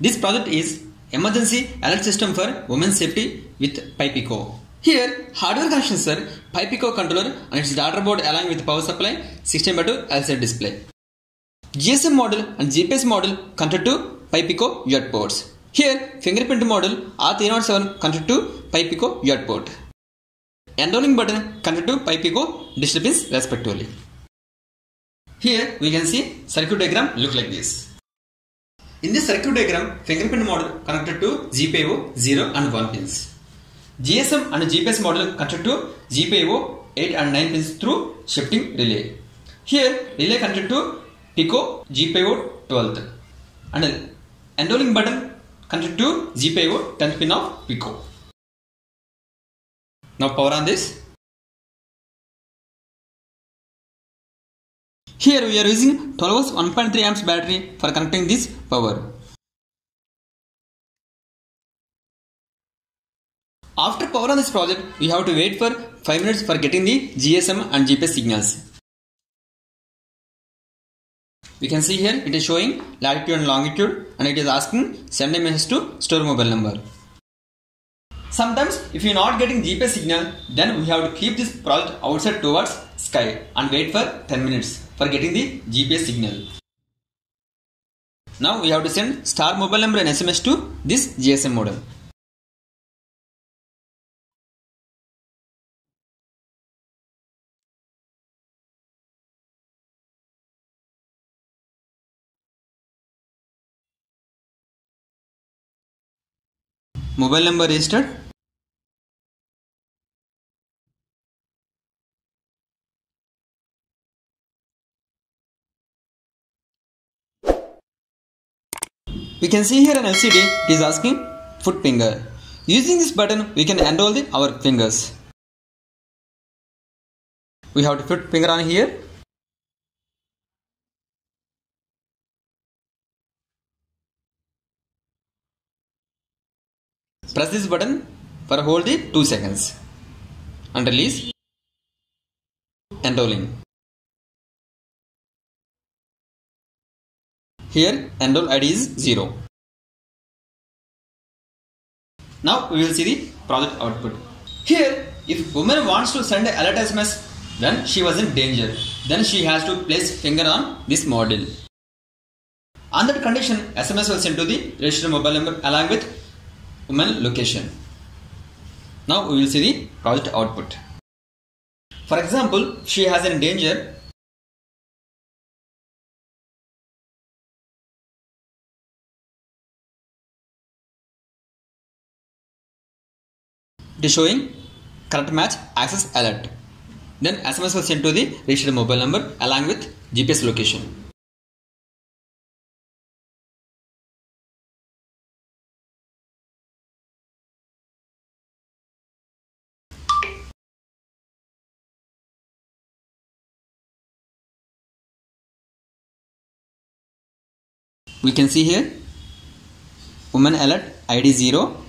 This project is Emergency Alert System for Women's Safety with Pi Pico. Here, hardware connections are Pi Pico controller and its daughter board along with power supply, 16:2 LCD display. GSM model and GPS model connected to Pi Pico UART ports. Here, fingerprint model R307 connected to Pi Pico UART port. Enrolling button connected to Pi Pico digital pins respectively. Here we can see circuit diagram look like this. In this circuit diagram, fingerprint model connected to GPIO 0 and 1 pins. GSM and GPS model connected to GPIO 8 and 9 pins through shifting relay. Here relay connected to Pico GPIO 12th and enrolling button connected to GPIO 10th pin of Pico. Now power on this. Here we are using 12 hours 1.3 amps battery for connecting this power. After power on this project, we have to wait for 5 minutes for getting the GSM and GPS signals. We can see here it is showing latitude and longitude and it is asking send a message to store mobile number. Sometimes if you are not getting GPS signal, then we have to keep this project outside towards sky and wait for 10 minutes for getting the GPS signal. Now we have to send star mobile number and SMS to this GSM model. Mobile number registered. We can see here an LCD is asking foot finger. Using this button we can enroll our fingers. We have to put finger on here. Press this button for hold the 2 seconds and release. Enrolling. Here enroll ID is 0. Now we will see the project output. Here if woman wants to send an alert SMS, then she was in danger. Then she has to place finger on this model. On that condition, SMS will send to the registered mobile number along with woman location. Now we will see the project output. For example, she has in danger. It is showing current match access alert. Then SMS was sent to the registered mobile number along with GPS location. We can see here woman alert ID 0